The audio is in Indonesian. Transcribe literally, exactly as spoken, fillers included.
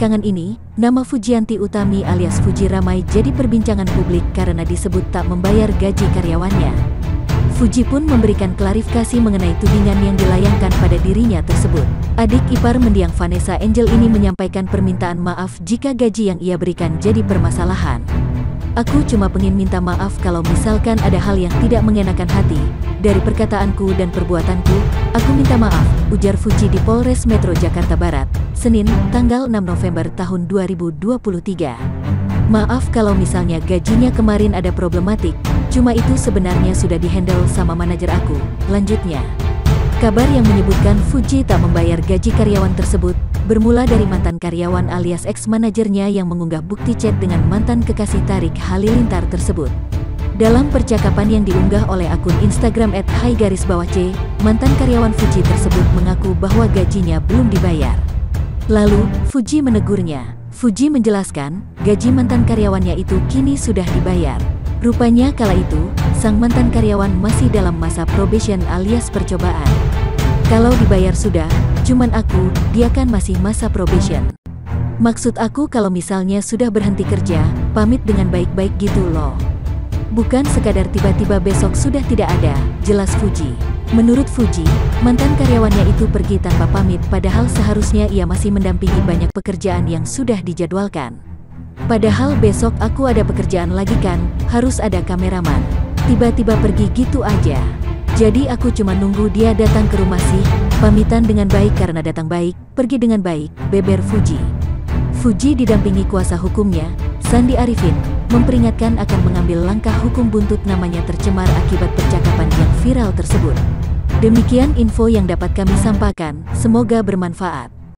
Belakangan ini, nama Fujianti Utami alias Fuji ramai jadi perbincangan publik karena disebut tak membayar gaji karyawannya. Fuji pun memberikan klarifikasi mengenai tudingan yang dilayangkan pada dirinya tersebut. Adik ipar mendiang Vanessa Angel ini menyampaikan permintaan maaf jika gaji yang ia berikan jadi permasalahan. "Aku cuma pengin minta maaf kalau misalkan ada hal yang tidak mengenakan hati. Dari perkataanku dan perbuatanku, aku minta maaf," ujar Fuji di Polres Metro Jakarta Barat, Senin, tanggal enam November tahun dua ribu dua puluh tiga. "Maaf kalau misalnya gajinya kemarin ada problematik, cuma itu sebenarnya sudah dihandle sama manajer aku," lanjutnya. Kabar yang menyebutkan Fuji tak membayar gaji karyawan tersebut bermula dari mantan karyawan alias ex-manajernya yang mengunggah bukti chat dengan mantan kekasih Tarik Halilintar tersebut. Dalam percakapan yang diunggah oleh akun Instagram et hai garis bawah c, mantan karyawan Fuji tersebut mengaku bahwa gajinya belum dibayar. Lalu, Fuji menegurnya. Fuji menjelaskan, gaji mantan karyawannya itu kini sudah dibayar. Rupanya kala itu, sang mantan karyawan masih dalam masa probation alias percobaan. "Kalau dibayar sudah, cuman aku, dia kan masih masa probation. Maksud aku kalau misalnya sudah berhenti kerja, pamit dengan baik-baik gitu loh. Bukan sekadar tiba-tiba besok sudah tidak ada," jelas Fuji. Menurut Fuji, mantan karyawannya itu pergi tanpa pamit padahal seharusnya ia masih mendampingi banyak pekerjaan yang sudah dijadwalkan. "Padahal besok aku ada pekerjaan lagi kan, harus ada kameraman. Tiba-tiba pergi gitu aja. Jadi aku cuma nunggu dia datang ke rumah sih, pamitan dengan baik karena datang baik, pergi dengan baik," beber Fuji. Fuji didampingi kuasa hukumnya, Sandi Arifin, memperingatkan akan mengambil langkah hukum buntut namanya tercemar akibat percakapan yang viral tersebut. Demikian info yang dapat kami sampaikan, semoga bermanfaat.